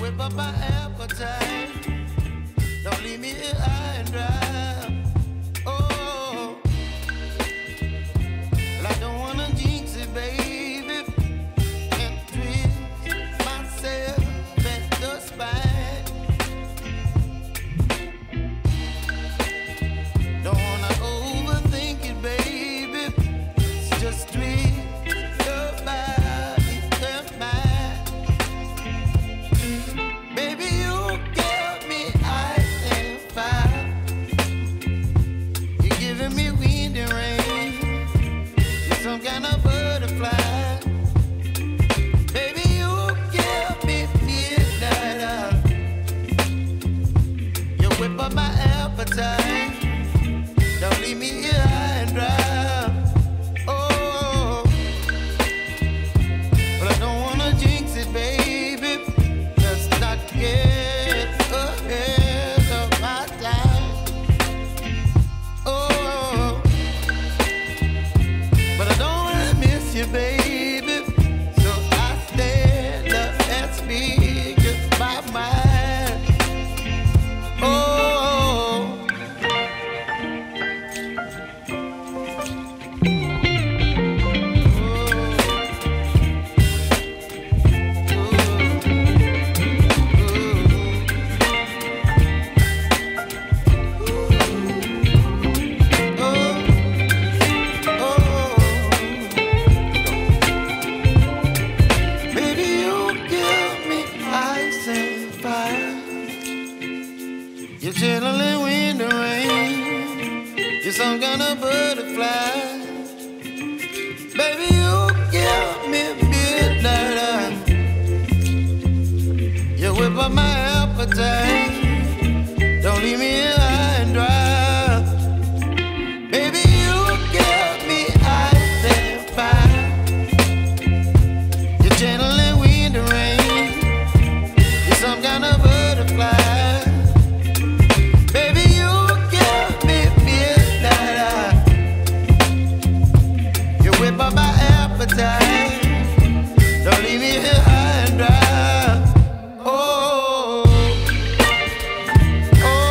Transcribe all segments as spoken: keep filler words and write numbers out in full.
whip up my appetite. Don't leave me here high and dry. Oh, well, I don't wanna jinx it, baby, and twist myself at the spine. Don't wanna overthink it, baby. It's just twist. Don't leave me here high and dry. Oh, but I don't wanna jinx it, baby. Let's not get ahead of my time. Oh, but I don't wanna miss you, baby. So I stand up and speak just my mind. You're chilling when the rain. You're some kind of butterfly. Baby, you give me midnight oil. You whip up my appetite. Don't leave me here high and dry. Baby, you give me ice and fire. You're chilling when the rain. You're some kind of butterfly. Don't leave me here high and dry. Oh, oh.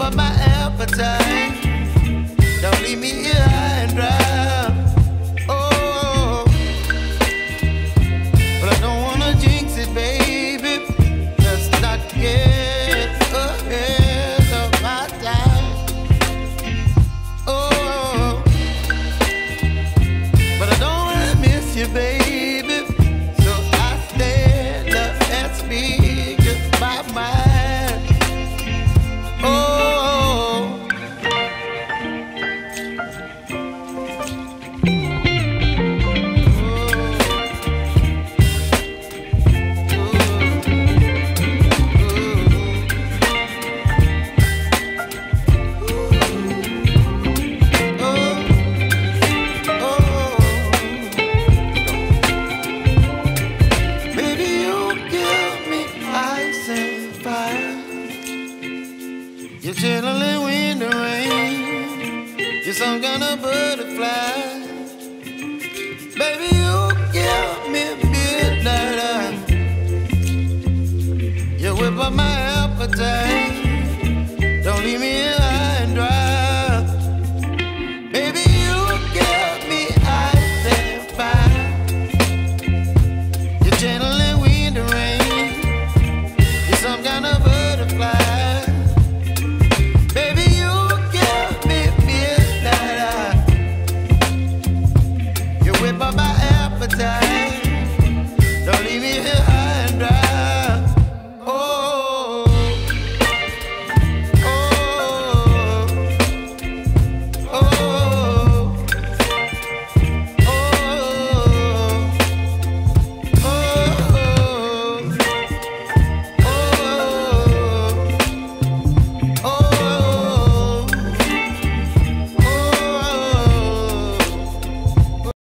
up on my appetite. Don't leave me here high and dry. Oh, but I don't wanna jinx it, baby. Let's not get ahead of my time. Oh, but I don't wanna miss you, baby. So I stand up and speak my mind. You're chilling when the rain, you're some kind of butterfly. Baby, you give me midnight eye. You whip up my appetite. Don't leave me alone. Don't leave me here.